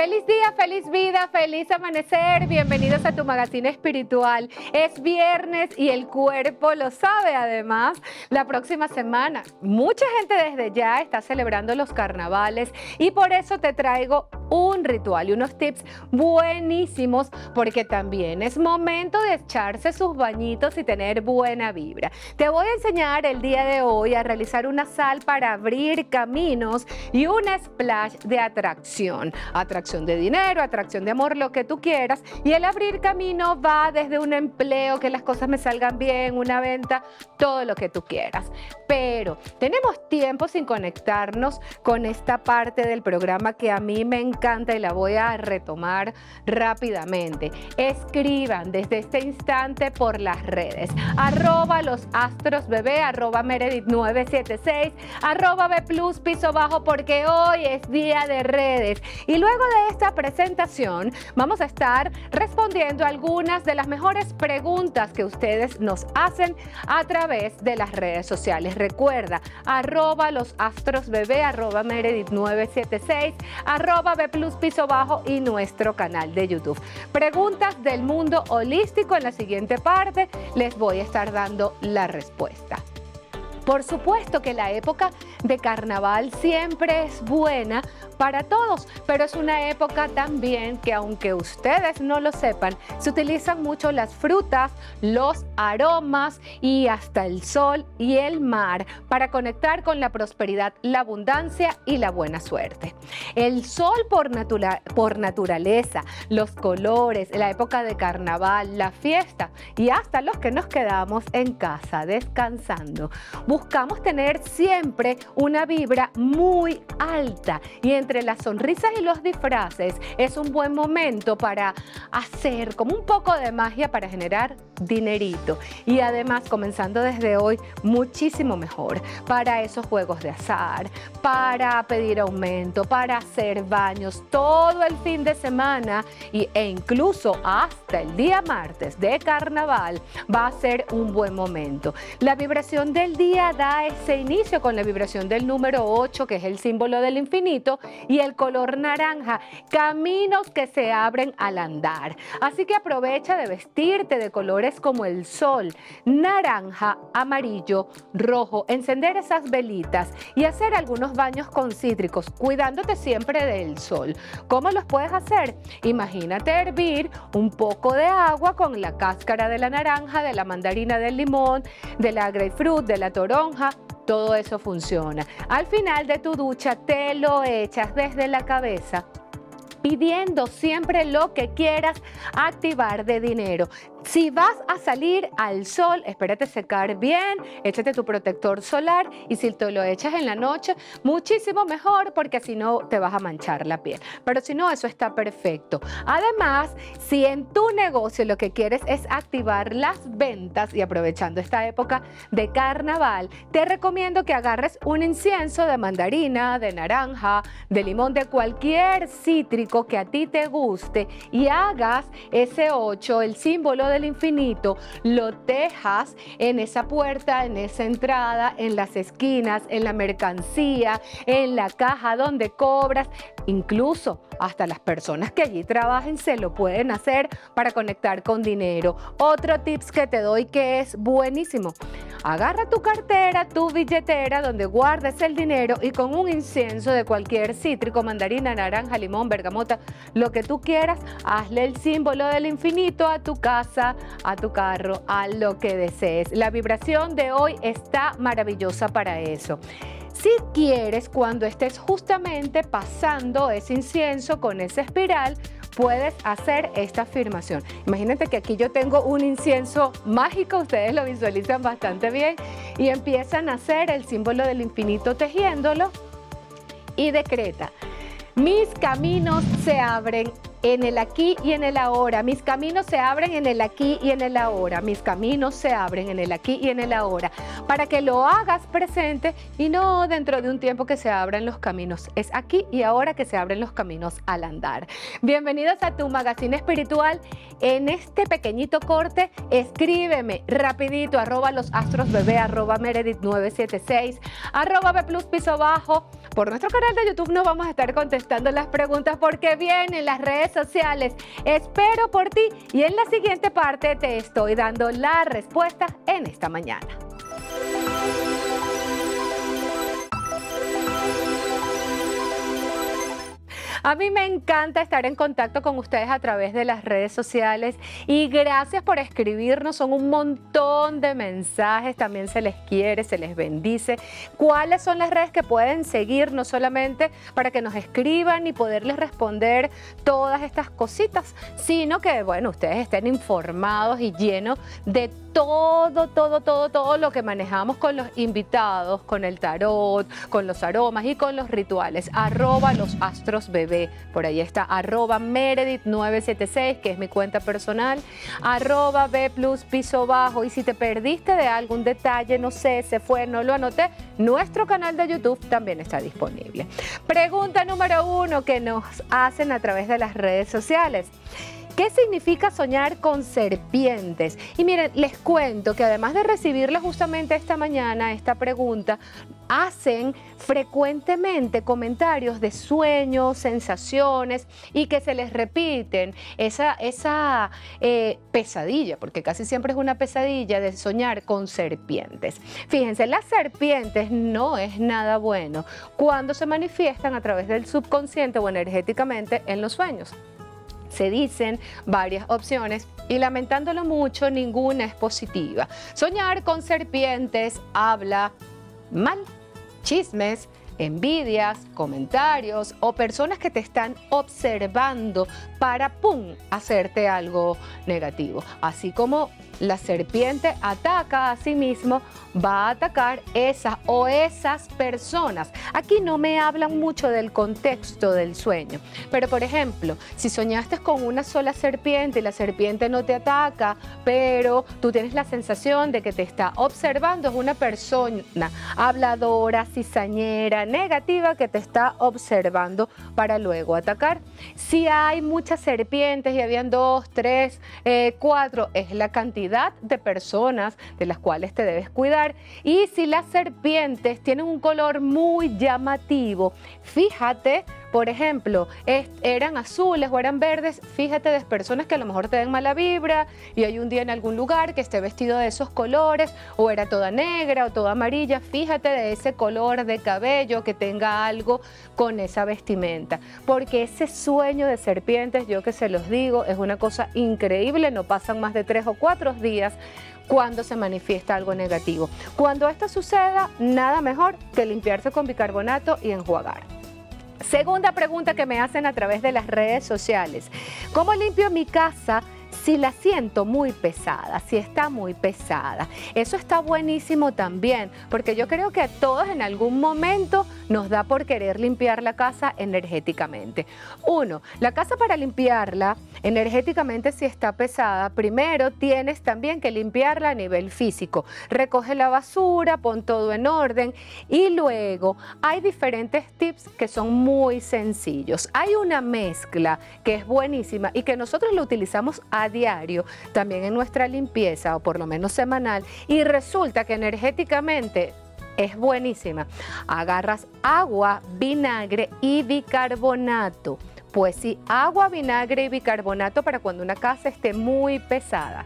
Feliz día, feliz vida, feliz amanecer. Bienvenidos a tu magazine espiritual. Es viernes y el cuerpo lo sabe. Además, la próxima semana, mucha gente desde ya está celebrando los carnavales y por eso te traigo un ritual y unos tips buenísimos, porque también es momento de echarse sus bañitos y tener buena vibra. Te voy a enseñar el día de hoy a realizar una sal para abrir caminos y un splash de atracción. Atracción de dinero, atracción de amor, lo que tú quieras. Y el abrir camino va desde un empleo, que las cosas me salgan bien, una venta, todo lo que tú quieras. Pero tenemos tiempo sin conectarnos con esta parte del programa que a mí me encanta y la voy a retomar rápidamente. Escriban desde este instante por las redes. @losastrosbebé, @meredith976, @bplus_, porque hoy es día de redes. Y luego de esta presentación vamos a estar respondiendo algunas de las mejores preguntas que ustedes nos hacen a través de las redes sociales. Recuerda, @losastrosbebé, @meredith976, @bplus_, y nuestro canal de YouTube. Preguntas del mundo holístico. En la siguiente parte les voy a estar dando la respuesta. Por supuesto que la época de carnaval siempre es buena para todos, pero es una época también que, aunque ustedes no lo sepan, se utilizan mucho las frutas, los aromas y hasta el sol y el mar para conectar con la prosperidad, la abundancia y la buena suerte. El sol por naturaleza, los colores, la época de carnaval, la fiesta y hasta los que nos quedamos en casa descansando. Buscamos tener siempre una vibra muy alta, y entre las sonrisas y los disfraces es un buen momento para hacer como un poco de magia para generar dinerito. Y además, comenzando desde hoy, muchísimo mejor para esos juegos de azar, para pedir aumento, para hacer baños todo el fin de semana e incluso hasta el día martes de carnaval va a ser un buen momento. La vibración del día da ese inicio con la vibración del número 8, que es el símbolo del infinito, y el color naranja, caminos que se abren al andar. Así que aprovecha de vestirte de colores como el sol, naranja, amarillo, rojo, encender esas velitas y hacer algunos baños con cítricos, cuidándote siempre del sol. ¿Cómo los puedes hacer? Imagínate hervir un poco de agua con la cáscara de la naranja, de la mandarina, del limón, de la grapefruit, de la toronja. Todo eso funciona. Al final de tu ducha te lo echas desde la cabeza, pidiendo siempre lo que quieras activar de dinero. Si vas a salir al sol, espérate secar bien, échate tu protector solar, y si te lo echas en la noche, muchísimo mejor, porque si no te vas a manchar la piel. Pero si no, eso está perfecto. Además, si en tu negocio lo que quieres es activar las ventas, y aprovechando esta época de carnaval, te recomiendo que agarres un incienso de mandarina, de naranja, de limón, de cualquier cítrico que a ti te guste, y hagas ese 8, el símbolo del infinito, lo tejas en esa puerta, en esa entrada, en las esquinas, en la mercancía, en la caja donde cobras. Incluso hasta las personas que allí trabajen se lo pueden hacer para conectar con dinero. Otro tips que te doy que es buenísimo: agarra tu cartera, tu billetera donde guardes el dinero, y con un incienso de cualquier cítrico, mandarina, naranja, limón, bergamota, lo que tú quieras, hazle el símbolo del infinito a tu casa, a tu carro, a lo que desees. La vibración de hoy está maravillosa para eso. Si quieres, cuando estés justamente pasando ese incienso con esa espiral, puedes hacer esta afirmación. Imagínate que aquí yo tengo un incienso mágico, ustedes lo visualizan bastante bien, y empiezan a hacer el símbolo del infinito tejiéndolo, y decreta: mis caminos se abren en el aquí y en el ahora, mis caminos se abren en el aquí y en el ahora, mis caminos se abren en el aquí y en el ahora, para que lo hagas presente y no dentro de un tiempo que se abran los caminos. Es aquí y ahora que se abren los caminos al andar. Bienvenidos a tu magazine espiritual. En este pequeñito corte, escríbeme rapidito, @losastrosbebé, @meredith976, @bplus_, Por nuestro canal de YouTube no vamos a estar contestando las preguntas porque vienen las redes sociales. Espero por ti y en la siguiente parte te estoy dando la respuesta en esta mañana. A mí me encanta estar en contacto con ustedes a través de las redes sociales y gracias por escribirnos, son un montón de mensajes, también se les quiere, se les bendice. ¿Cuáles son las redes que pueden seguir? No solamente para que nos escriban y poderles responder todas estas cositas, sino que, bueno, ustedes estén informados y llenos de todo lo que manejamos con los invitados, con el tarot, con los aromas y con los rituales. @losastrosbebé. Por ahí está @meredith976, que es mi cuenta personal, @bplus_. Y si te perdiste de algún detalle, no sé, se fue, no lo anoté, nuestro canal de YouTube también está disponible. Pregunta número 1 que nos hacen a través de las redes sociales. ¿Qué significa soñar con serpientes? Y miren, les cuento que además de recibirla justamente esta mañana, esta pregunta, hacen frecuentemente comentarios de sueños, sensaciones y que se les repiten esa pesadilla, porque casi siempre es una pesadilla de soñar con serpientes. Fíjense, las serpientes no es nada bueno cuando se manifiestan a través del subconsciente o energéticamente en los sueños. Se dicen varias opciones y lamentándolo mucho, ninguna es positiva. Soñar con serpientes habla mal, chismes, envidias, comentarios o personas que te están observando para, ¡pum!, hacerte algo negativo. Así como la serpiente ataca a sí mismo, va a atacar esas personas. Aquí no me hablan mucho del contexto del sueño, pero por ejemplo, si soñaste con una sola serpiente y la serpiente no te ataca, pero tú tienes la sensación de que te está observando, es una persona habladora, cizañera, negativa que te está observando para luego atacar. Si hay muchas serpientes y habían 2, 3, 4, es la cantidad de personas de las cuales te debes cuidar. Y si las serpientes tienen un color muy llamativo, fíjate, por ejemplo, eran azules o eran verdes, fíjate de personas que a lo mejor te den mala vibra y hay un día en algún lugar que esté vestido de esos colores o era toda negra o toda amarilla, fíjate de ese color de cabello, que tenga algo con esa vestimenta, porque ese sueño de serpientes, yo que se los digo, es una cosa increíble, no pasan más de 3 o 4 días cuando se manifiesta algo negativo. Cuando esto suceda, nada mejor que limpiarse con bicarbonato y enjuagar. Segunda pregunta que me hacen a través de las redes sociales. ¿Cómo limpio mi casa si la siento muy pesada, si está muy pesada? Eso está buenísimo también, porque yo creo que a todos en algún momento nos da por querer limpiar la casa energéticamente. 1. La casa, para limpiarla energéticamente si está pesada, primero tienes también que limpiarla a nivel físico. Recoge la basura, pon todo en orden y luego hay diferentes tips que son muy sencillos. Hay una mezcla que es buenísima y que nosotros lo utilizamos a diario, también en nuestra limpieza o por lo menos semanal, y resulta que energéticamente es buenísima. Agarras agua, vinagre y bicarbonato. Pues sí, agua, vinagre y bicarbonato para cuando una casa esté muy pesada.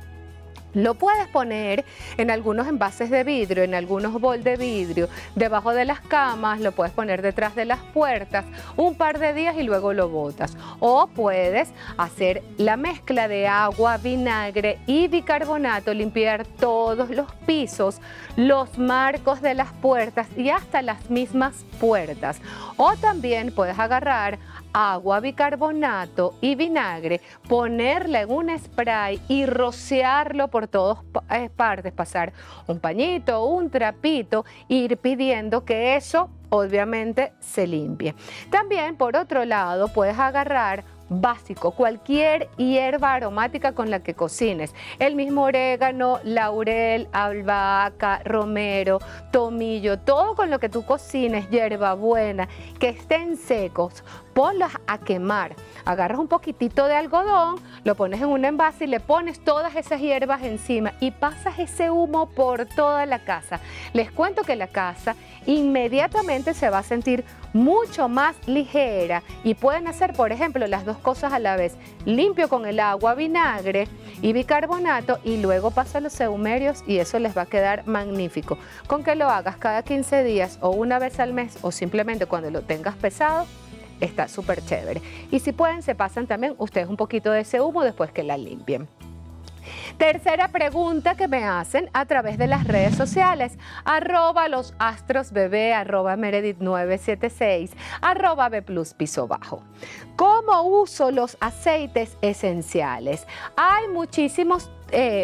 Lo puedes poner en algunos envases de vidrio, en algunos bols de vidrio, debajo de las camas, lo puedes poner detrás de las puertas un par de días y luego lo botas. O puedes hacer la mezcla de agua, vinagre y bicarbonato, limpiar todos los pisos, los marcos de las puertas y hasta las mismas puertas. O también puedes agarrar agua, bicarbonato y vinagre, ponerla en un spray y rociarlo por todas partes, pasar un pañito, un trapito, ir pidiendo que eso obviamente se limpie. También, por otro lado, puedes agarrar básico, cualquier hierba aromática con la que cocines, el mismo orégano, laurel, albahaca, romero, tomillo, todo con lo que tú cocines, hierbabuena, que estén secos, ponlas a quemar. Agarras un poquitito de algodón, lo pones en un envase y le pones todas esas hierbas encima y pasas ese humo por toda la casa. Les cuento que la casa inmediatamente se va a sentir mucho más ligera y pueden hacer, por ejemplo, las dos cosas a la vez. Limpio con el agua, vinagre y bicarbonato y luego paso a los sahumerios y eso les va a quedar magnífico. Con que lo hagas cada 15 días o una vez al mes o simplemente cuando lo tengas pesado, está súper chévere. Y si pueden, se pasan también ustedes un poquito de ese humo después que la limpien. Tercera pregunta que me hacen a través de las redes sociales, @losastrosbebé, @meredith976, @bplus_. ¿Cómo uso los aceites esenciales? Hay muchísimos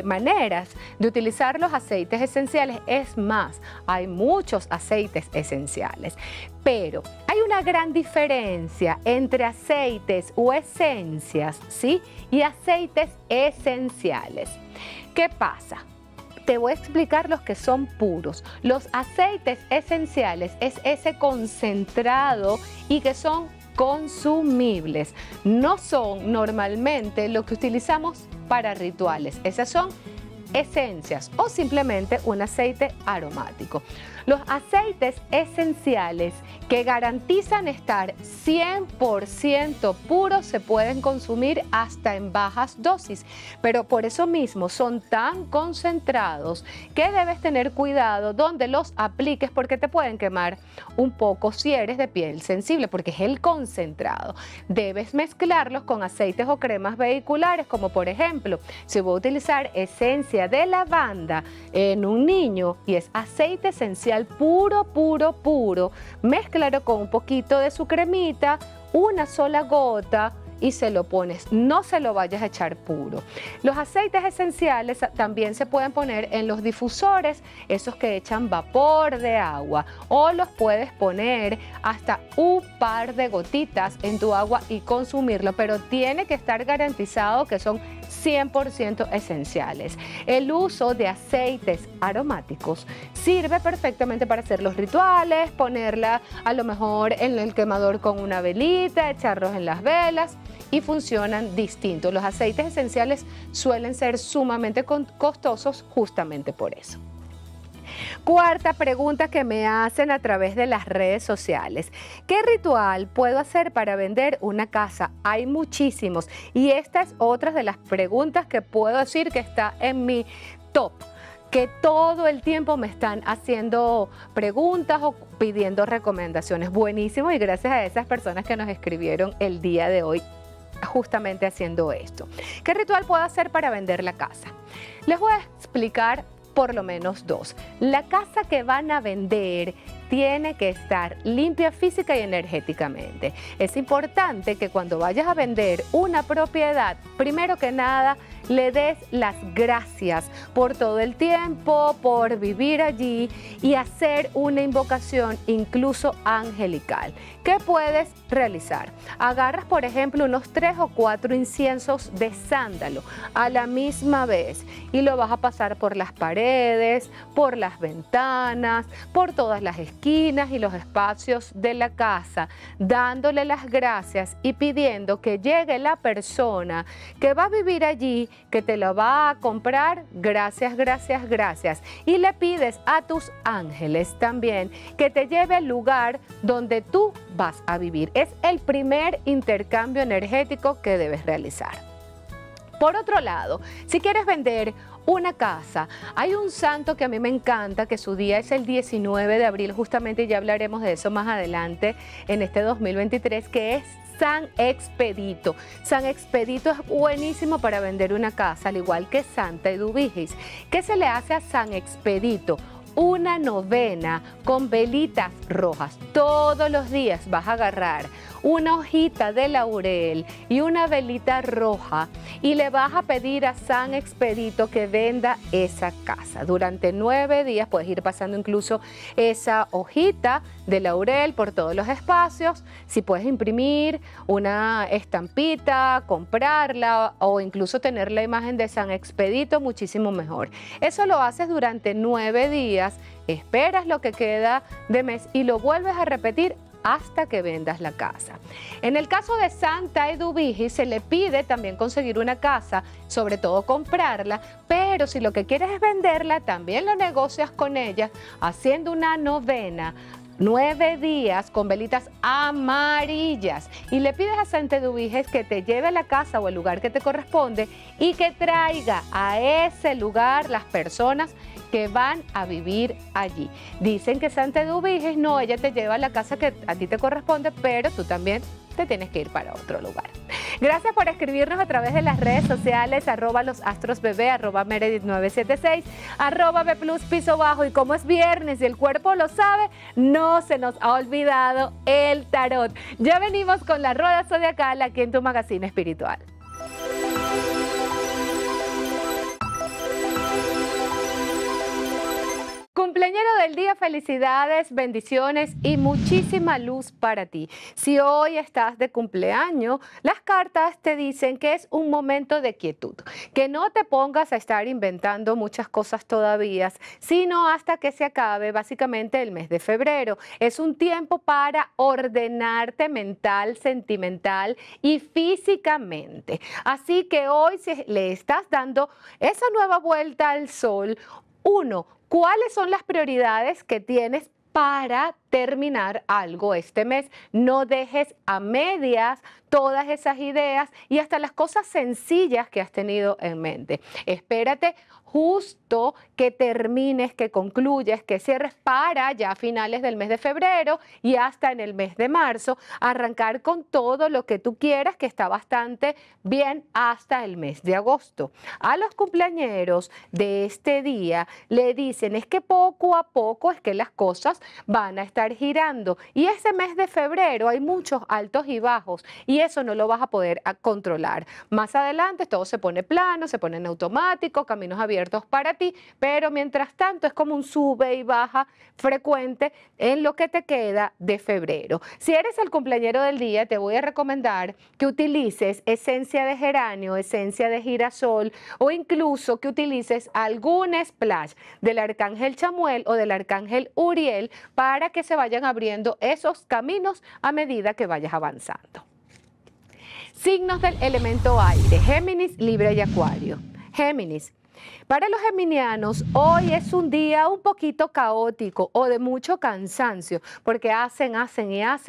maneras de utilizar los aceites esenciales. Es más, hay muchos aceites esenciales, pero hay una gran diferencia entre aceites o esencias, ¿sí? Y aceites esenciales. ¿Qué pasa? Te voy a explicar los que son puros. Los aceites esenciales es ese concentrado y que son consumibles. No son normalmente lo que utilizamos para rituales. Esas son esencias o simplemente un aceite aromático. Los aceites esenciales que garantizan estar 100% puros se pueden consumir hasta en bajas dosis, pero por eso mismo son tan concentrados que debes tener cuidado donde los apliques porque te pueden quemar un poco si eres de piel sensible, porque es el concentrado. Debes mezclarlos con aceites o cremas vehiculares, como por ejemplo, si voy a utilizar esencia de lavanda en un niño y es aceite esencial puro, puro, puro, mézclalo con un poquito de su cremita, una sola gota y se lo pones, no se lo vayas a echar puro. Los aceites esenciales también se pueden poner en los difusores, esos que echan vapor de agua, o los puedes poner hasta un par de gotitas en tu agua y consumirlo, pero tiene que estar garantizado que son 100% esenciales. El uso de aceites aromáticos sirve perfectamente para hacer los rituales, ponerla a lo mejor en el quemador con una velita, echarlos en las velas y funcionan distintos. Los aceites esenciales suelen ser sumamente costosos justamente por eso. Cuarta pregunta que me hacen a través de las redes sociales. ¿Qué ritual puedo hacer para vender una casa? Hay muchísimos y esta es otra de las preguntas que puedo decir que está en mi top, que todo el tiempo me están haciendo preguntas o pidiendo recomendaciones. Buenísimo y gracias a esas personas que nos escribieron el día de hoy justamente haciendo esto. ¿Qué ritual puedo hacer para vender la casa? Les voy a explicar por lo menos dos. La casa que van a vender tiene que estar limpia física y energéticamente. Es importante que cuando vayas a vender una propiedad, primero que nada, le des las gracias por todo el tiempo, por vivir allí y hacer una invocación incluso angelical. ¿Qué puedes realizar? Agarras, por ejemplo, unos 3 o 4 inciensos de sándalo a la misma vez y lo vas a pasar por las paredes, por las ventanas, por todas las esquinas y los espacios de la casa, dándole las gracias y pidiendo que llegue la persona que va a vivir allí, que te lo va a comprar, gracias, gracias, gracias. Y le pides a tus ángeles también que te lleve al lugar donde tú vas a vivir. Es el primer intercambio energético que debes realizar. Por otro lado, si quieres vender una casa, hay un santo que a mí me encanta, que su día es el 19 de abril justamente, y ya hablaremos de eso más adelante en este 2023, que es San Expedito. San Expedito es buenísimo para vender una casa, al igual que Santa Eduvigis. ¿Qué se le hace a San Expedito? Una novena con velitas rojas. Todos los días vas a agarrar una hojita de laurel y una velita roja y le vas a pedir a San Expedito que venda esa casa. Durante 9 días puedes ir pasando incluso esa hojita de laurel por todos los espacios. Si puedes imprimir una estampita, comprarla o incluso tener la imagen de San Expedito, muchísimo mejor. Eso lo haces durante 9 días, esperas lo que queda de mes y lo vuelves a repetir hasta que vendas la casa. En el caso de Santa Eduvigis se le pide también conseguir una casa, sobre todo comprarla, pero si lo que quieres es venderla, también lo negocias con ella haciendo una novena, 9 días con velitas amarillas, y le pides a Santa Eduvigis que te lleve a la casa o al lugar que te corresponde y que traiga a ese lugar las personas que van a vivir allí. Dicen que Santa Eduvigis, no, ella te lleva a la casa que a ti te corresponde, pero tú también te tienes que ir para otro lugar. Gracias por escribirnos a través de las redes sociales, @losastrosbb, @meredith976, @bplus_, y como es viernes y el cuerpo lo sabe, no se nos ha olvidado el tarot. Ya venimos con la rueda zodiacal aquí en tu magazine espiritual. Cumpleañero del día, felicidades, bendiciones y muchísima luz para ti. Si hoy estás de cumpleaños, las cartas te dicen que es un momento de quietud, que no te pongas a estar inventando muchas cosas todavía, sino hasta que se acabe básicamente el mes de febrero. Es un tiempo para ordenarte mental, sentimental y físicamente. Así que hoy, si le estás dando esa nueva vuelta al sol, uno, ¿cuáles son las prioridades que tienes para terminar algo este mes? No dejes a medias todas esas ideas y hasta las cosas sencillas que has tenido en mente. Espérate justo que termines, que concluyas, que cierres para ya a finales del mes de febrero y hasta en el mes de marzo arrancar con todo lo que tú quieras, que está bastante bien hasta el mes de agosto. A los cumpleañeros de este día le dicen es que poco a poco es que las cosas van a estar girando, y ese mes de febrero hay muchos altos y bajos y eso no lo vas a poder controlar. Más adelante todo se pone plano, se pone en automático, caminos abiertos para ti, pero mientras tanto es como un sube y baja frecuente en lo que te queda de febrero. Si eres el cumpleañero del día, te voy a recomendar que utilices esencia de geranio, esencia de girasol, o incluso que utilices algún splash del Arcángel Chamuel o del Arcángel Uriel para que se vayan abriendo esos caminos a medida que vayas avanzando. Signos del elemento aire: Géminis, Libra y Acuario. Géminis. Para los geminianos, hoy es un día un poquito caótico o de mucho cansancio, porque hacen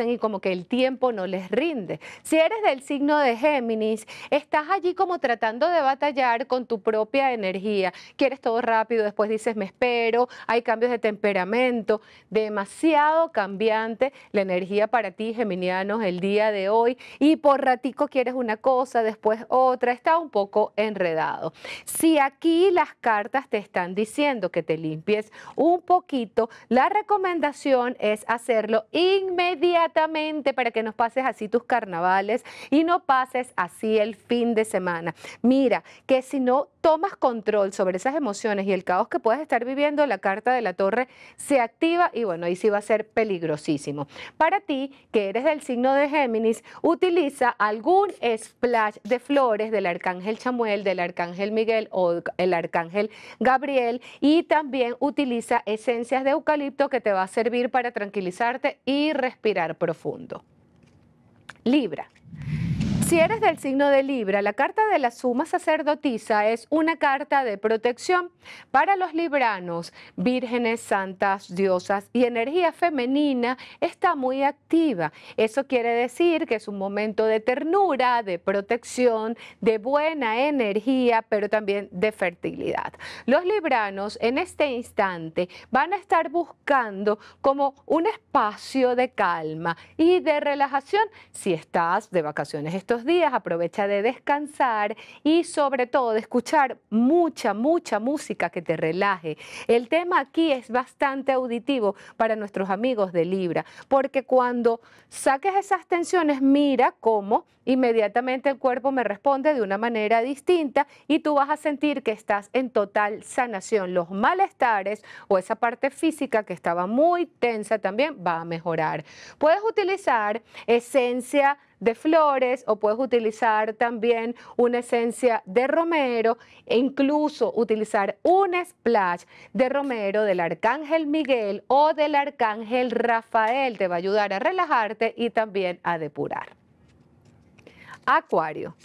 y como que el tiempo no les rinde. Si eres del signo de Géminis, estás allí como tratando de batallar con tu propia energía. Quieres todo rápido, después dices me espero, hay cambios de temperamento, demasiado cambiante la energía para ti, geminianos, el día de hoy, y por ratico quieres una cosa, después otra, está un poco enredado. Si aquí y las cartas te están diciendo que te limpies un poquito, la recomendación es hacerlo inmediatamente para que no pases así tus carnavales y no pases así el fin de semana. Mira, que si no tomas control sobre esas emociones y el caos que puedes estar viviendo, la carta de la torre se activa y bueno, ahí sí va a ser peligrosísimo. Para ti, que eres del signo de Géminis, utiliza algún splash de flores del Arcángel Chamuel, del Arcángel Miguel o el Arcángel Gabriel, y también utiliza esencias de eucalipto que te va a servir para tranquilizarte y respirar profundo. Libra. Si eres del signo de Libra, la carta de la suma sacerdotisa es una carta de protección para los libranos. Vírgenes, santas, diosas y energía femenina está muy activa. Eso quiere decir que es un momento de ternura, de protección, de buena energía, pero también de fertilidad. Los libranos en este instante van a estar buscando como un espacio de calma y de relajación. Si estás de vacaciones estos días, aprovecha de descansar y sobre todo de escuchar mucha música que te relaje. El tema aquí es bastante auditivo para nuestros amigos de Libra, porque cuando saques esas tensiones, mira cómo inmediatamente el cuerpo me responde de una manera distinta y tú vas a sentir que estás en total sanación. Los malestares o esa parte física que estaba muy tensa también va a mejorar. Puedes utilizar esencia de flores o puedes utilizar también una esencia de romero e incluso utilizar un splash de romero del Arcángel Miguel o del Arcángel Rafael. Te va a ayudar a relajarte y también a depurar. Acuario.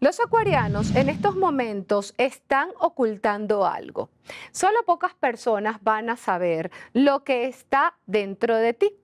Los acuarianos en estos momentos están ocultando algo. Solo pocas personas van a saber lo que está dentro de ti.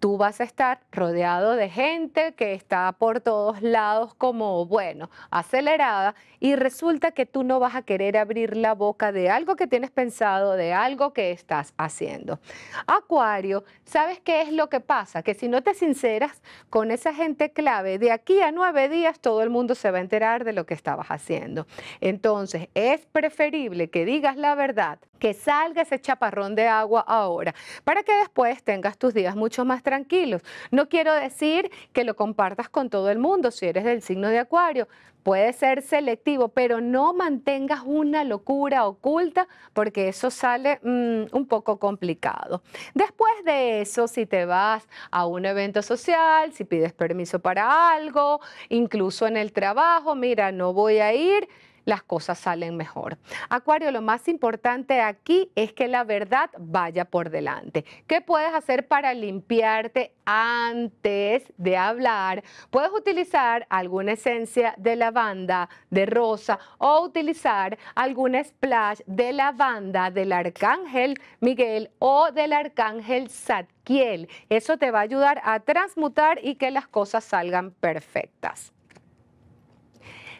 Tú vas a estar rodeado de gente que está por todos lados como, bueno, acelerada, y resulta que tú no vas a querer abrir la boca de algo que tienes pensado, de algo que estás haciendo. Acuario, ¿sabes qué es lo que pasa? Que si no te sinceras con esa gente clave, de aquí a 9 días todo el mundo se va a enterar de lo que estabas haciendo. Entonces, es preferible que digas la verdad, que salga ese chaparrón de agua ahora, para que después tengas tus días mucho más tranquilos. No quiero decir que lo compartas con todo el mundo si eres del signo de Acuario. Puede ser selectivo, pero no mantengas una locura oculta porque eso sale un poco complicado. Después de eso, si te vas a un evento social, si pides permiso para algo, incluso en el trabajo, mira, no voy a ir, las cosas salen mejor. Acuario, lo más importante aquí es que la verdad vaya por delante. ¿Qué puedes hacer para limpiarte antes de hablar? Puedes utilizar alguna esencia de lavanda, de rosa, o utilizar algún splash de lavanda del Arcángel Miguel o del Arcángel Zadkiel. Eso te va a ayudar a transmutar y que las cosas salgan perfectas.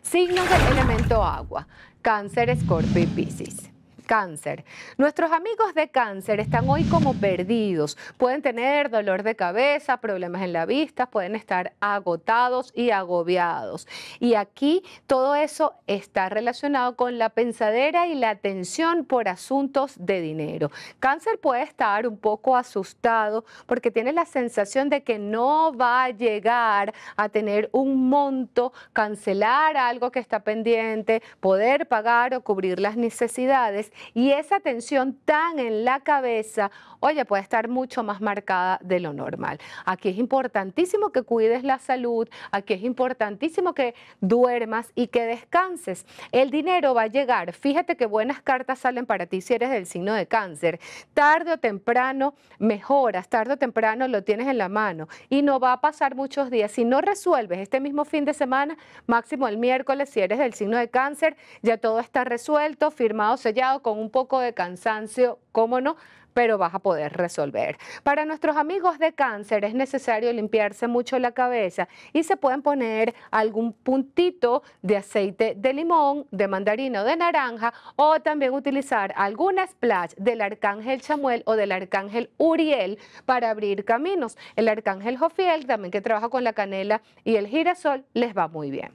Signos del elemento agua: Cáncer, Escorpio y Piscis. Cáncer. Nuestros amigos de Cáncer están hoy como perdidos. Pueden tener dolor de cabeza, problemas en la vista, pueden estar agotados y agobiados. Y aquí todo eso está relacionado con la pensadera y la tensión por asuntos de dinero. Cáncer puede estar un poco asustado porque tiene la sensación de que no va a llegar a tener un monto, cancelar algo que está pendiente, poder pagar o cubrir las necesidades. Y esa tensión tan en la cabeza, oye, puede estar mucho más marcada de lo normal. Aquí es importantísimo que cuides la salud, aquí es importantísimo que duermas y que descanses. El dinero va a llegar. Fíjate que buenas cartas salen para ti si eres del signo de Cáncer. Tarde o temprano mejoras, tarde o temprano lo tienes en la mano y no va a pasar muchos días. Si no resuelves este mismo fin de semana, máximo el miércoles, si eres del signo de Cáncer, ya todo está resuelto, firmado, sellado, con un poco de cansancio, cómo no, pero vas a poder resolver. Para nuestros amigos de Cáncer es necesario limpiarse mucho la cabeza y se pueden poner algún puntito de aceite de limón, de mandarina o de naranja, o también utilizar algún splash del Arcángel Chamuel o del Arcángel Uriel para abrir caminos. El Arcángel Jofiel, también que trabaja con la canela y el girasol, les va muy bien.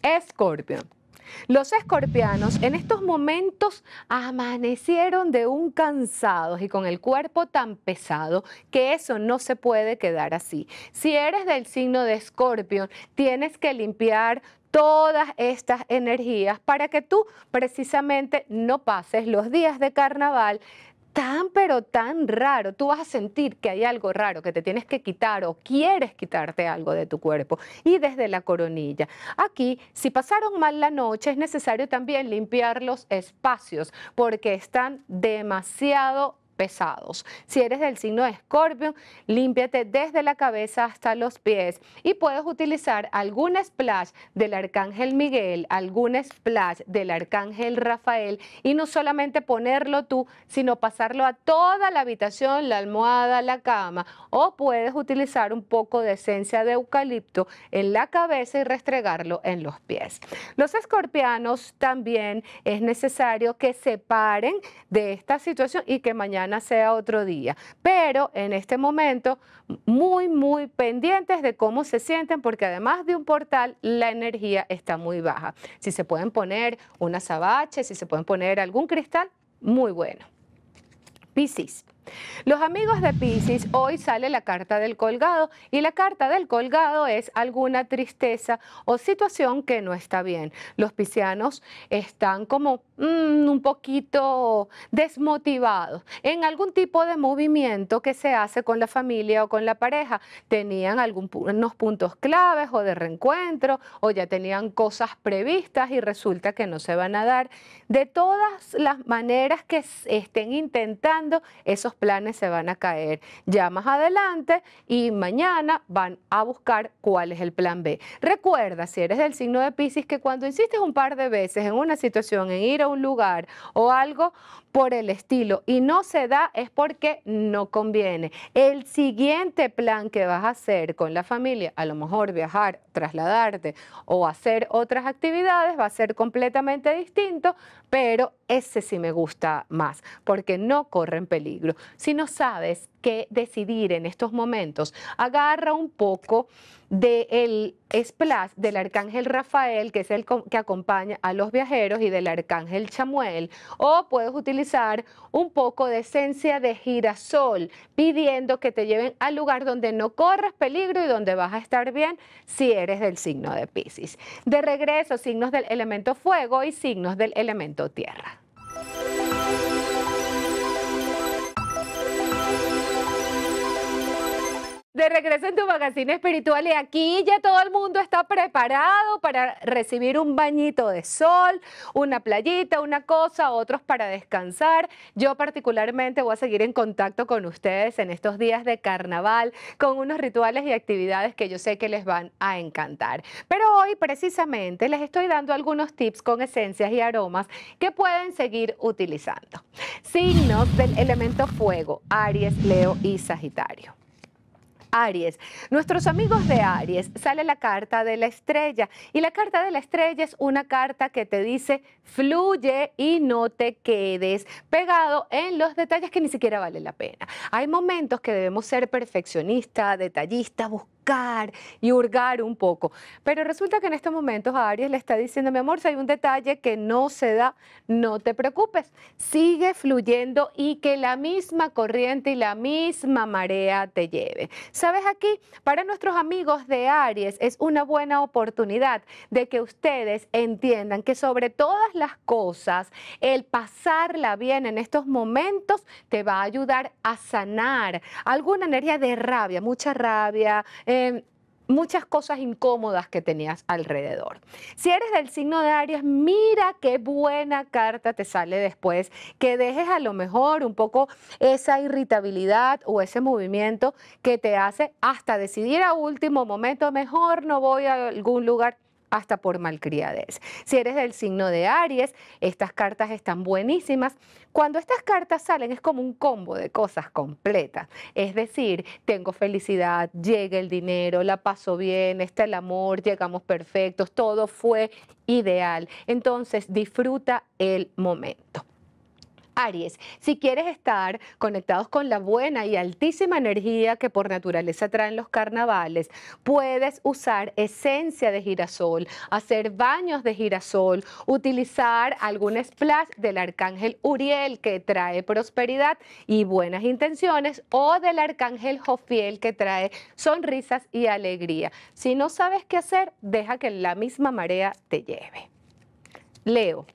Escorpio. Los escorpianos en estos momentos amanecieron de un cansados y con el cuerpo tan pesado que eso no se puede quedar así. Si eres del signo de Escorpio, tienes que limpiar todas estas energías para que tú precisamente no pases los días de carnaval tan pero tan raro. Tú vas a sentir que hay algo raro, que te tienes que quitar o quieres quitarte algo de tu cuerpo y desde la coronilla. Aquí, si pasaron mal la noche, es necesario también limpiar los espacios porque están demasiado pesados. Si eres del signo de Escorpio, límpiate desde la cabeza hasta los pies y puedes utilizar algún splash del Arcángel Miguel, algún splash del Arcángel Rafael y no solamente ponerlo tú, sino pasarlo a toda la habitación, la almohada, la cama, o puedes utilizar un poco de esencia de eucalipto en la cabeza y restregarlo en los pies. Los escorpianos también es necesario que se paren de esta situación y que mañana sea otro día, pero en este momento muy pendientes de cómo se sienten porque además de un portal la energía está muy baja. Si se pueden poner un azabache, si se pueden poner algún cristal, muy bueno. Piscis. Los amigos de Piscis, hoy sale la carta del colgado y la carta del colgado es alguna tristeza o situación que no está bien. Los piscianos están como un poquito desmotivados en algún tipo de movimiento que se hace con la familia o con la pareja. Tenían algunos puntos claves o de reencuentro o ya tenían cosas previstas y resulta que no se van a dar. De todas las maneras que estén intentando, esos planes se van a caer ya más adelante y mañana van a buscar cuál es el plan B. Recuerda, si eres del signo de Piscis, que cuando insistes un par de veces en una situación, en ir a un lugar o algo por el estilo y no se da, es porque no conviene. El siguiente plan que vas a hacer con la familia, a lo mejor viajar, trasladarte o hacer otras actividades, va a ser completamente distinto, pero ese sí me gusta más porque no corre en peligro. Si no sabes qué decidir en estos momentos, agarra un poco del splash del Arcángel Rafael, que es el que acompaña a los viajeros, y del Arcángel Chamuel, o puedes utilizar un poco de esencia de girasol, pidiendo que te lleven al lugar donde no corres peligro y donde vas a estar bien si eres del signo de Piscis. De regreso, signos del elemento fuego y signos del elemento tierra. De regreso en tu magazine espiritual, y aquí ya todo el mundo está preparado para recibir un bañito de sol, una playita, una cosa, otros para descansar. Yo particularmente voy a seguir en contacto con ustedes en estos días de carnaval con unos rituales y actividades que yo sé que les van a encantar. Pero hoy precisamente les estoy dando algunos tips con esencias y aromas que pueden seguir utilizando. Signos del elemento fuego: Aries, Leo y Sagitario. Aries, nuestros amigos de Aries, sale la carta de la estrella, y la carta de la estrella es una carta que te dice fluye y no te quedes pegado en los detalles que ni siquiera vale la pena. Hay momentos que debemos ser perfeccionistas, detallistas, buscar y hurgar un poco, pero resulta que en estos momentos a Aries le está diciendo: mi amor, si hay un detalle que no se da, no te preocupes, sigue fluyendo y que la misma corriente y la misma marea te lleve. ¿Sabes? Aquí, para nuestros amigos de Aries, es una buena oportunidad de que ustedes entiendan que sobre todas las cosas, el pasarla bien en estos momentos te va a ayudar a sanar alguna energía de rabia, mucha rabia, muchas cosas incómodas que tenías alrededor. Si eres del signo de Aries, mira qué buena carta te sale después que dejes a lo mejor un poco esa irritabilidad o ese movimiento que te hace hasta decidir a último momento, mejor no voy a algún lugar, hasta por malcriadez. Si eres del signo de Aries, estas cartas están buenísimas. Cuando estas cartas salen es como un combo de cosas completas. Es decir, tengo felicidad, llega el dinero, la paso bien, está el amor, llegamos perfectos, todo fue ideal. Entonces disfruta el momento. Aries, si quieres estar conectados con la buena y altísima energía que por naturaleza traen los carnavales, puedes usar esencia de girasol, hacer baños de girasol, utilizar algún splash del Arcángel Uriel, que trae prosperidad y buenas intenciones, o del Arcángel Jofiel, que trae sonrisas y alegría. Si no sabes qué hacer, deja que la misma marea te lleve. Leo.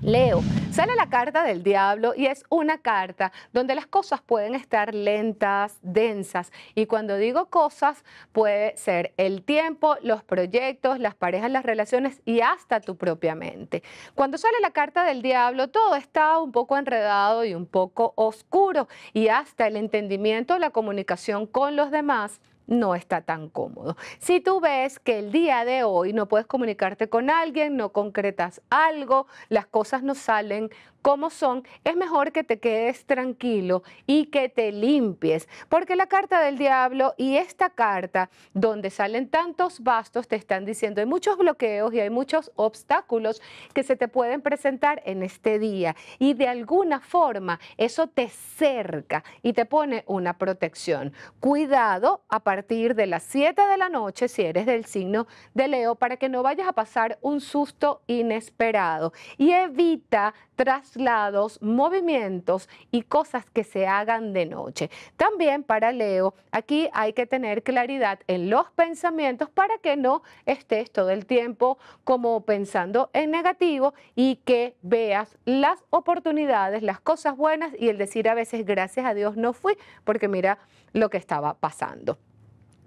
Leo, sale la carta del diablo y es una carta donde las cosas pueden estar lentas, densas, y cuando digo cosas puede ser el tiempo, los proyectos, las parejas, las relaciones y hasta tu propia mente. Cuando sale la carta del diablo todo está un poco enredado y un poco oscuro, y hasta el entendimiento, la comunicación con los demás no está tan cómodo. Si tú ves que el día de hoy no puedes comunicarte con alguien, no concretas algo, las cosas no salen como son, es mejor que te quedes tranquilo y que te limpies, porque la carta del diablo y esta carta donde salen tantos bastos te están diciendo hay muchos bloqueos y hay muchos obstáculos que se te pueden presentar en este día, y de alguna forma eso te cerca y te pone una protección. Cuidado, aparte partir de las 7 de la noche si eres del signo de Leo, para que no vayas a pasar un susto inesperado, y evita traslados, movimientos y cosas que se hagan de noche. También para Leo, aquí hay que tener claridad en los pensamientos para que no estés todo el tiempo como pensando en negativo y que veas las oportunidades, las cosas buenas y el decir a veces gracias a Dios no fui porque mira lo que estaba pasando.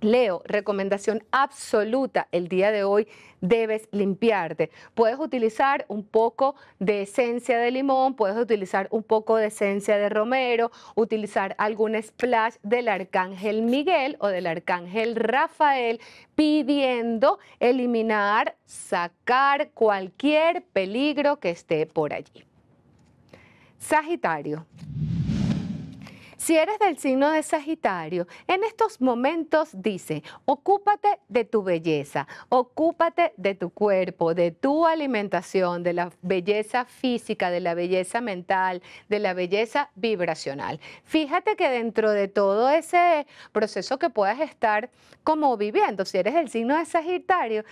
Leo, recomendación absoluta el día de hoy, debes limpiarte. Puedes utilizar un poco de esencia de limón, puedes utilizar un poco de esencia de romero, utilizar algún splash del Arcángel Miguel o del Arcángel Rafael, pidiendo eliminar, sacar cualquier peligro que esté por allí. Sagitario. Si eres del signo de Sagitario, en estos momentos dice, ocúpate de tu belleza, ocúpate de tu cuerpo, de tu alimentación, de la belleza física, de la belleza mental, de la belleza vibracional. Fíjate que dentro de todo ese proceso que puedas estar como viviendo, si eres del signo de Sagitario,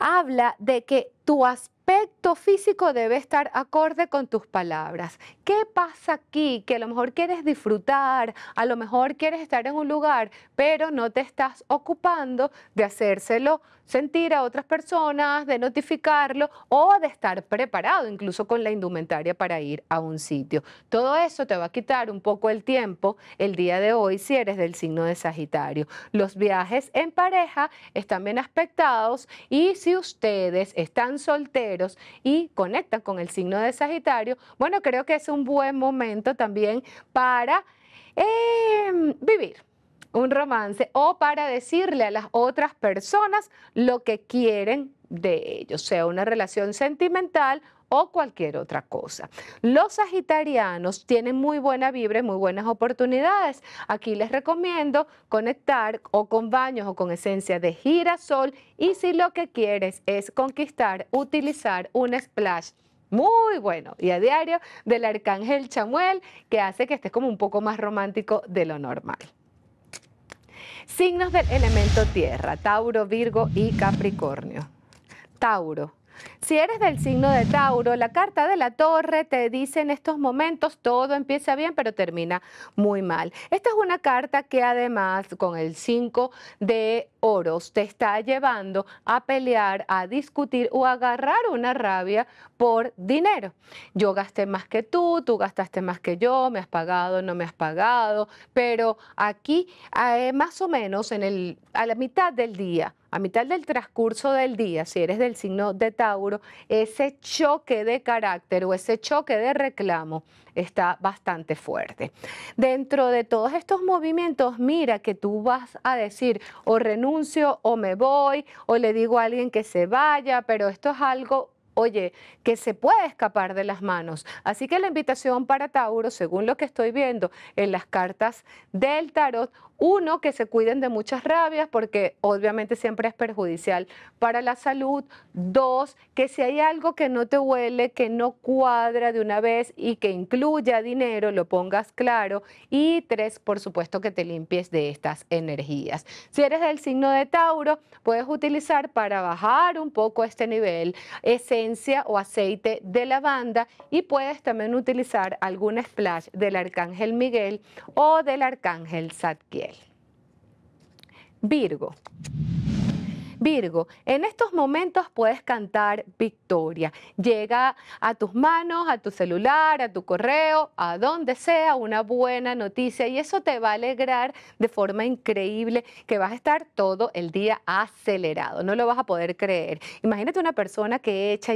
habla de que tu aspecto físico debe estar acorde con tus palabras. ¿Qué pasa aquí? Que a lo mejor quieres disfrutar, a lo mejor quieres estar en un lugar, pero no te estás ocupando de hacérselo sentir a otras personas, de notificarlo o de estar preparado incluso con la indumentaria para ir a un sitio. Todo eso te va a quitar un poco el tiempo el día de hoy si eres del signo de Sagitario. Los viajes en pareja están bien aspectados y si ustedes están solteros y conectan con el signo de Sagitario, bueno, creo que es un buen momento también para vivir un romance o para decirle a las otras personas lo que quieren de ellos, sea una relación sentimental o cualquier otra cosa. Los sagitarianos tienen muy buena vibra y muy buenas oportunidades. Aquí les recomiendo conectar o con baños o con esencia de girasol, y si lo que quieres es conquistar, utilizar un splash muy bueno y a diario del Arcángel Chamuel, que hace que estés como un poco más romántico de lo normal. Signos del elemento tierra: Tauro, Virgo y Capricornio. Tauro. Si eres del signo de Tauro, la carta de la torre te dice en estos momentos todo empieza bien pero termina muy mal. Esta es una carta que además con el 5 de oros te está llevando a pelear, a discutir o a agarrar una rabia por dinero. Yo gasté más que tú gastaste más que yo, me has pagado, no me has pagado, pero aquí más o menos a la mitad del día, a mitad del transcurso del día, si eres del signo de Tauro, ese choque de carácter o ese choque de reclamo está bastante fuerte. Dentro de todos estos movimientos, mira que tú vas a decir o renuncio o me voy o le digo a alguien que se vaya, pero esto es algo, oye, que se puede escapar de las manos. Así que la invitación para Tauro, según lo que estoy viendo en las cartas del tarot, uno, que se cuiden de muchas rabias porque obviamente siempre es perjudicial para la salud. Dos, que si hay algo que no te huele, que no cuadra de una vez y que incluya dinero, lo pongas claro. Y tres, por supuesto que te limpies de estas energías. Si eres del signo de Tauro, puedes utilizar para bajar un poco este nivel esencia o aceite de lavanda, y puedes también utilizar algún splash del Arcángel Miguel o del Arcángel Zadkiel. Virgo. Virgo, en estos momentos puedes cantar victoria. Llega a tus manos, a tu celular, a tu correo, a donde sea, una buena noticia, y eso te va a alegrar de forma increíble, que vas a estar todo el día acelerado, no lo vas a poder creer. Imagínate una persona que echa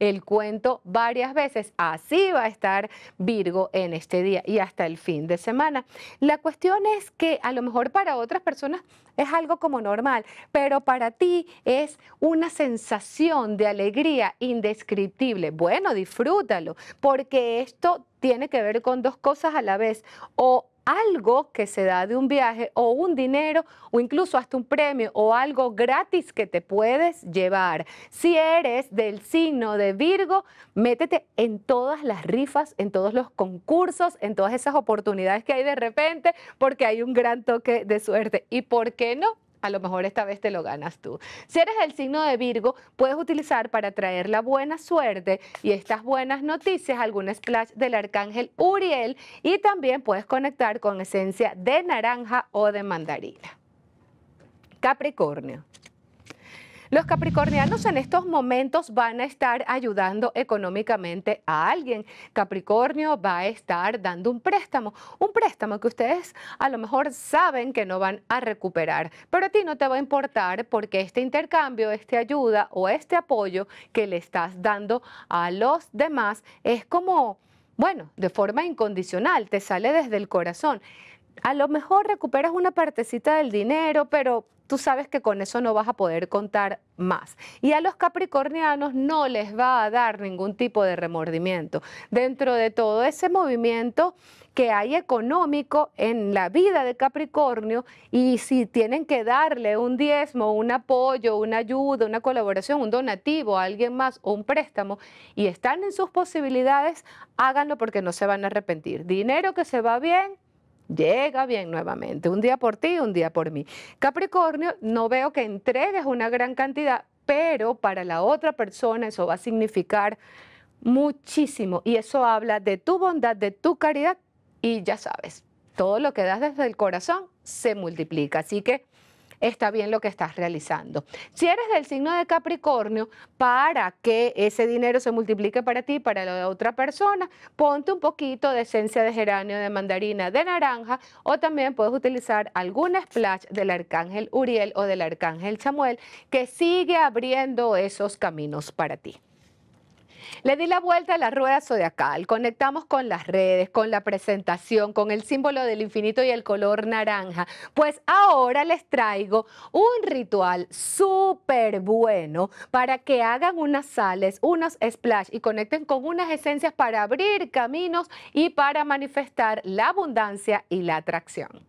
el cuento varias veces. Así va a estar Virgo en este día y hasta el fin de semana. La cuestión es que a lo mejor para otras personas es algo como normal, pero para ti es una sensación de alegría indescriptible. Bueno, disfrútalo, porque esto tiene que ver con dos cosas a la vez: o algo que se da de un viaje o un dinero o incluso hasta un premio o algo gratis que te puedes llevar. Si eres del signo de Virgo, métete en todas las rifas, en todos los concursos, en todas esas oportunidades que hay de repente, porque hay un gran toque de suerte. ¿Y por qué no? A lo mejor esta vez te lo ganas tú. Si eres del signo de Virgo, puedes utilizar para traer la buena suerte y estas buenas noticias algún splash del arcángel Uriel, y también puedes conectar con esencia de naranja o de mandarina. Capricornio. Los capricornianos en estos momentos van a estar ayudando económicamente a alguien. Capricornio va a estar dando un préstamo que ustedes a lo mejor saben que no van a recuperar, pero a ti no te va a importar porque este intercambio, esta ayuda o este apoyo que le estás dando a los demás es como, bueno, de forma incondicional, te sale desde el corazón. A lo mejor recuperas una partecita del dinero, pero tú sabes que con eso no vas a poder contar más. Y a los capricornianos no les va a dar ningún tipo de remordimiento. Dentro de todo ese movimiento que hay económico en la vida de Capricornio, y si tienen que darle un diezmo, un apoyo, una ayuda, una colaboración, un donativo a alguien más o un préstamo y están en sus posibilidades, háganlo porque no se van a arrepentir. Dinero que se va bien, llega bien nuevamente, un día por ti, un día por mí. Capricornio, no veo que entregues una gran cantidad, pero para la otra persona eso va a significar muchísimo y eso habla de tu bondad, de tu caridad, y ya sabes, todo lo que das desde el corazón se multiplica, así que está bien lo que estás realizando. Si eres del signo de Capricornio, para que ese dinero se multiplique para ti, para la otra persona, ponte un poquito de esencia de geranio, de mandarina, de naranja, o también puedes utilizar algún splash del arcángel Uriel o del arcángel Chamuel, que sigue abriendo esos caminos para ti. Le di la vuelta a la rueda zodiacal, conectamos con las redes, con la presentación, con el símbolo del infinito y el color naranja. Pues ahora les traigo un ritual súper bueno para que hagan unas sales, unos splash y conecten con unas esencias para abrir caminos y para manifestar la abundancia y la atracción.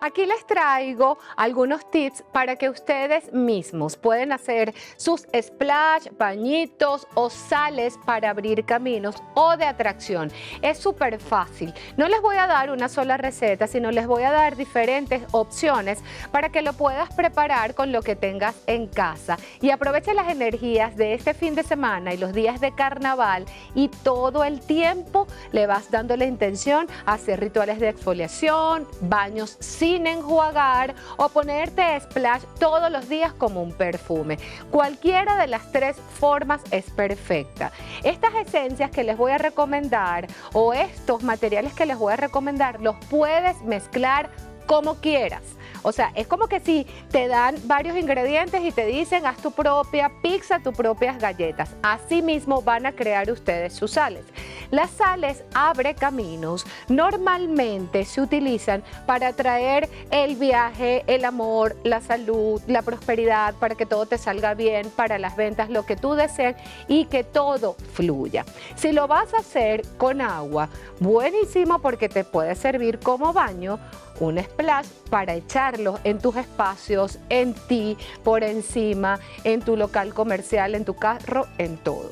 Aquí les traigo algunos tips para que ustedes mismos pueden hacer sus splash, pañitos o sales para abrir caminos o de atracción. Es súper fácil. No les voy a dar una sola receta, sino les voy a dar diferentes opciones para que lo puedas preparar con lo que tengas en casa. Y aprovecha las energías de este fin de semana y los días de carnaval, y todo el tiempo le vas dando la intención a hacer rituales de exfoliación, baños sin enjuagar o ponerte splash todos los días como un perfume. Cualquiera de las tres formas es perfecta. Estas esencias que les voy a recomendar o estos materiales que les voy a recomendar los puedes mezclar como quieras. O sea, es como que si te dan varios ingredientes y te dicen haz tu propia pizza, tus propias galletas. Así mismo van a crear ustedes sus sales. Las sales abre caminos. Normalmente se utilizan para atraer el viaje, el amor, la salud, la prosperidad, para que todo te salga bien, para las ventas, lo que tú deseas y que todo fluya. Si lo vas a hacer con agua, buenísimo porque te puede servir como baño, un splash para echarlos en tus espacios, en ti, por encima, en tu local comercial, en tu carro, en todo.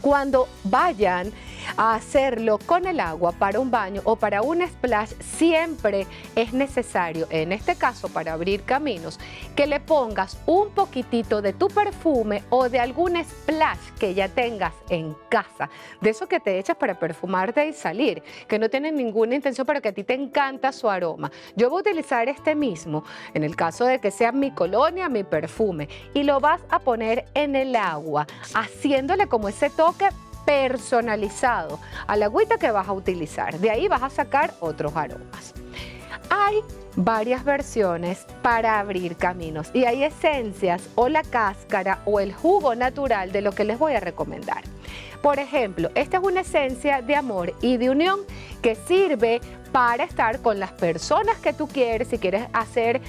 Cuando vayan a hacerlo con el agua para un baño o para un splash, siempre es necesario, en este caso para abrir caminos, que le pongas un poquitito de tu perfume o de algún splash que ya tengas en casa, de eso que te echas para perfumarte y salir, que no tienen ninguna intención pero que a ti te encanta su aroma. Yo voy a utilizar este mismo, en el caso de que sea mi colonia, mi perfume, y lo vas a poner en el agua, haciéndole como ese toque personalizado al agüita que vas a utilizar. De ahí vas a sacar otros aromas. Hay varias versiones para abrir caminos y hay esencias o la cáscara o el jugo natural de lo que les voy a recomendar. Por ejemplo, esta es una esencia de amor y de unión que sirve para estar con las personas que tú quieres, si quieres hacer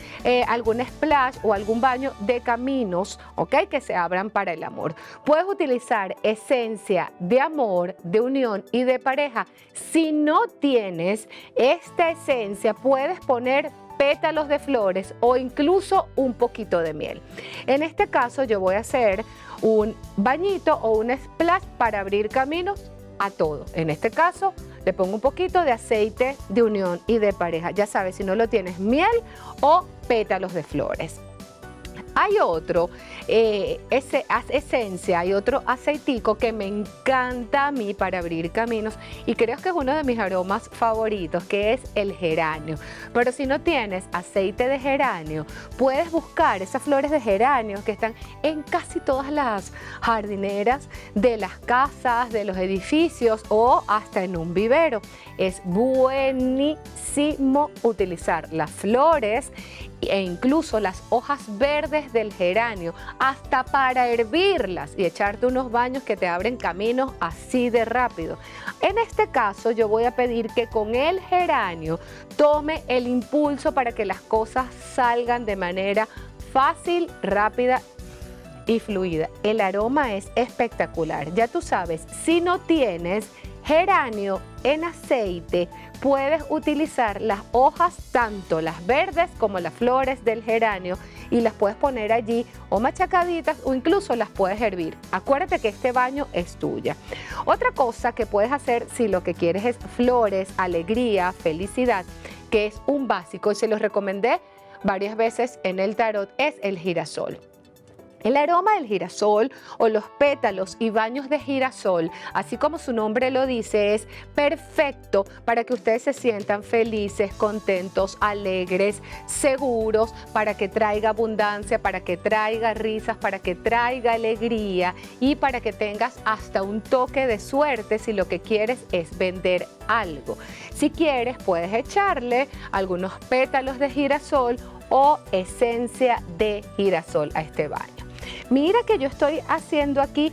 algún splash o algún baño de caminos, ¿ok?, que se abran para el amor. Puedes utilizar esencia de amor, de unión y de pareja. Si no tienes esta esencia, puedes poner pétalos de flores o incluso un poquito de miel. En este caso yo voy a hacer un bañito o un splash para abrir caminos a todo. En este caso le pongo un poquito de aceite de unión y de pareja. Ya sabes, si no lo tienes, miel o pétalos de flores. Hay otro esencia, hay otro aceitico que me encanta a mí para abrir caminos y creo que es uno de mis aromas favoritos, que es el geranio. Pero si no tienes aceite de geranio, puedes buscar esas flores de geranio que están en casi todas las jardineras de las casas, de los edificios o hasta en un vivero. Es buenísimo utilizar las flores e incluso las hojas verdes del geranio, hasta para hervirlas y echarte unos baños que te abren caminos así de rápido. En este caso yo voy a pedir que con el geranio tome el impulso para que las cosas salgan de manera fácil, rápida y fluida. El aroma es espectacular. Ya tú sabes, si no tienes geranio en aceite, puedes utilizar las hojas, tanto las verdes como las flores del geranio, y las puedes poner allí o machacaditas o incluso las puedes hervir. Acuérdate que este baño es tuya. Otra cosa que puedes hacer si lo que quieres es flores, alegría, felicidad, que es un básico y se los recomendé varias veces en el tarot, es el girasol. El aroma del girasol o los pétalos y baños de girasol, así como su nombre lo dice, es perfecto para que ustedes se sientan felices, contentos, alegres, seguros, para que traiga abundancia, para que traiga risas, para que traiga alegría y para que tengas hasta un toque de suerte si lo que quieres es vender algo. Si quieres, puedes echarle algunos pétalos de girasol o esencia de girasol a este baño. Mira que yo estoy haciendo aquí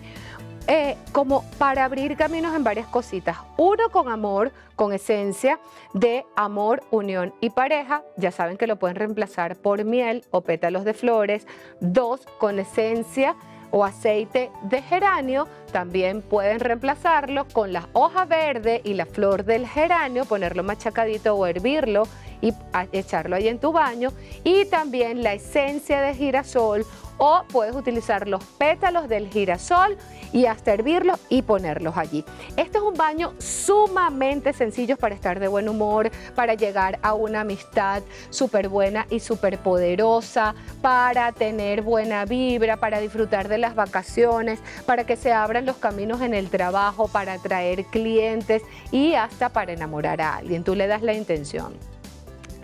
como para abrir caminos en varias cositas. Uno con amor, con esencia de amor, unión y pareja. Ya saben que lo pueden reemplazar por miel o pétalos de flores. Dos, con esencia o aceite de geranio. También pueden reemplazarlo con la hoja verde y la flor del geranio, ponerlo machacadito o hervirlo y echarlo ahí en tu baño. Y también la esencia de girasol, o puedes utilizar los pétalos del girasol y hasta hervirlos y ponerlos allí. Este es un baño sumamente sencillo para estar de buen humor, para llegar a una amistad súper buena y súper poderosa, para tener buena vibra, para disfrutar de las vacaciones, para que se abran los caminos en el trabajo, para atraer clientes y hasta para enamorar a alguien. Tú le das la intención.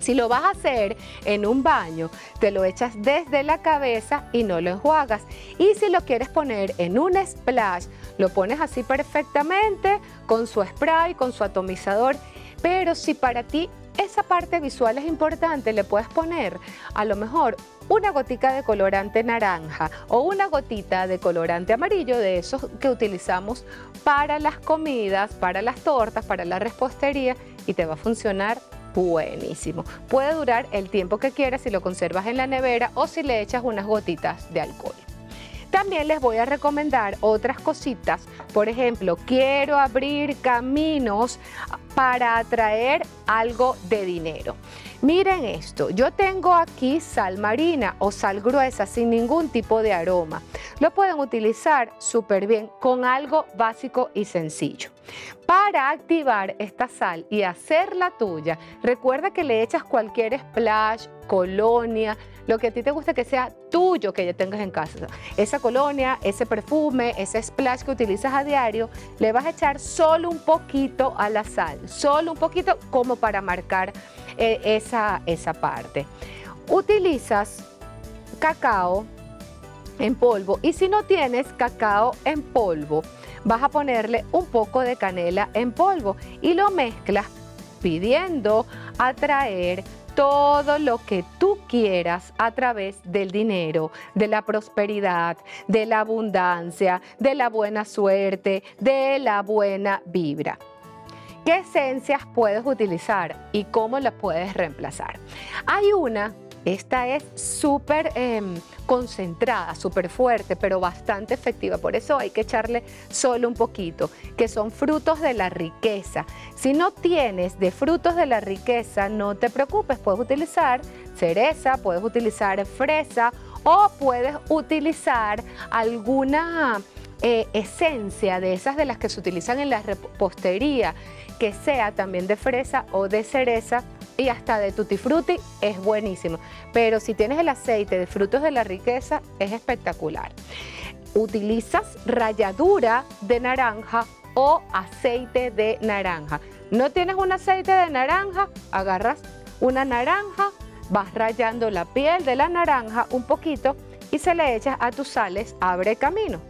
Si lo vas a hacer en un baño, te lo echas desde la cabeza y no lo enjuagas. Y si lo quieres poner en un splash, lo pones así perfectamente con su spray, con su atomizador. Pero si para ti esa parte visual es importante, le puedes poner a lo mejor una gotica de colorante naranja o una gotita de colorante amarillo, de esos que utilizamos para las comidas, para las tortas, para la repostería, y te va a funcionar buenísimo. Puede durar el tiempo que quieras si lo conservas en la nevera o si le echas unas gotitas de alcohol. También les voy a recomendar otras cositas. Por ejemplo, quiero abrir caminos para atraer algo de dinero. Miren esto, yo tengo aquí sal marina o sal gruesa sin ningún tipo de aroma. Lo pueden utilizar súper bien con algo básico y sencillo. Para activar esta sal y hacerla tuya, recuerda que le echas cualquier splash, colonia, lo que a ti te gusta que sea tuyo, que ya tengas en casa. Esa colonia, ese perfume, ese splash que utilizas a diario, le vas a echar solo un poquito a la sal, solo un poquito, como para marcar esa parte. Utilizas cacao en polvo, y si no tienes cacao en polvo, vas a ponerle un poco de canela en polvo y lo mezclas pidiendo atraer todo lo que tú quieras a través del dinero, de la prosperidad, de la abundancia, de la buena suerte, de la buena vibra. ¿Qué esencias puedes utilizar y cómo las puedes reemplazar? Hay una, esta es súper concentrada, súper fuerte, pero bastante efectiva. Por eso hay que echarle solo un poquito, que son frutos de la riqueza. Si no tienes de frutos de la riqueza, no te preocupes. Puedes utilizar cereza, puedes utilizar fresa o puedes utilizar alguna esencia de esas de las que se utilizan en la repostería, que sea también de fresa o de cereza. Y hasta de tutti frutti es buenísimo. Pero si tienes el aceite de frutos de la riqueza, es espectacular. Utilizas ralladura de naranja o aceite de naranja. No tienes un aceite de naranja, agarras una naranja, vas rallando la piel de la naranja un poquito y se le echas a tus sales, abre camino.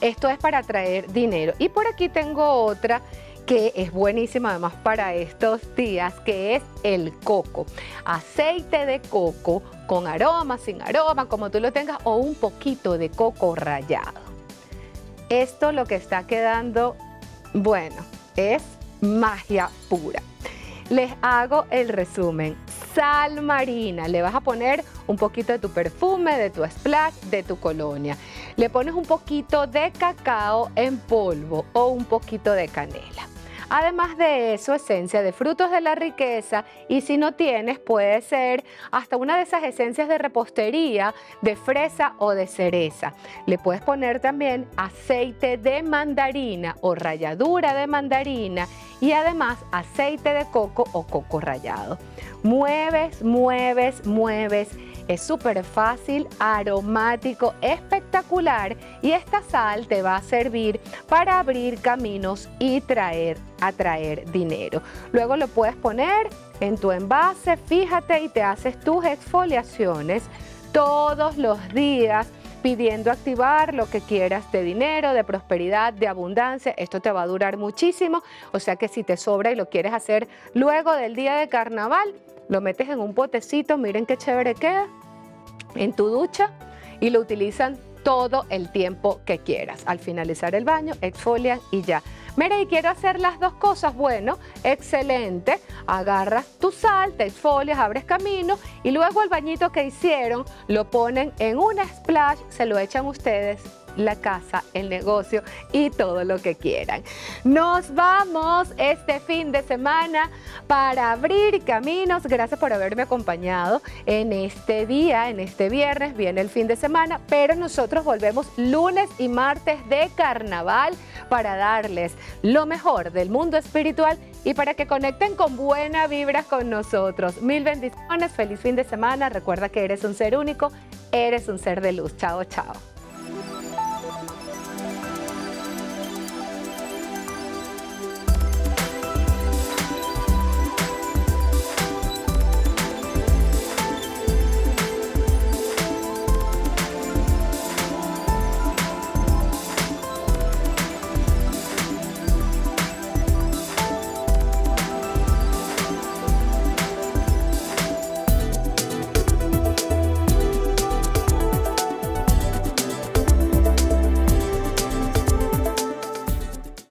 Esto es para traer dinero. Y por aquí tengo otra que es buenísima además para estos días, que es el coco. Aceite de coco con aroma, sin aroma, como tú lo tengas, o un poquito de coco rallado. Esto lo que está quedando, bueno, es magia pura. Les hago el resumen. Sal marina, le vas a poner un poquito de tu perfume, de tu splash, de tu colonia. Le pones un poquito de cacao en polvo o un poquito de canela. Además de eso, esencia de frutos de la riqueza, y si no tienes, puede ser hasta una de esas esencias de repostería, de fresa o de cereza. Le puedes poner también aceite de mandarina o ralladura de mandarina y además aceite de coco o coco rallado. Mueves, mueves, mueves. Es súper fácil, aromático, espectacular, y esta sal te va a servir para abrir caminos y atraer dinero. Luego lo puedes poner en tu envase, fíjate, y te haces tus exfoliaciones todos los días, pidiendo activar lo que quieras de dinero, de prosperidad, de abundancia. Esto te va a durar muchísimo, o sea que si te sobra y lo quieres hacer luego del día de carnaval, lo metes en un potecito, miren qué chévere queda, en tu ducha, y lo utilizan todo el tiempo que quieras. Al finalizar el baño, exfolian y ya. Mira, y quiero hacer las dos cosas. Bueno, excelente. Agarras tu sal, te exfolias, abres camino y luego el bañito que hicieron lo ponen en una splash, se lo echan ustedes, la casa, el negocio y todo lo que quieran. Nos vamos este fin de semana para abrir caminos. Gracias por haberme acompañado en este día, en este viernes. Viene el fin de semana, pero nosotros volvemos lunes y martes de carnaval para darles lo mejor del mundo espiritual y para que conecten con buena vibra con nosotros. Mil bendiciones, feliz fin de semana. Recuerda que eres un ser único, eres un ser de luz. Chao, chao.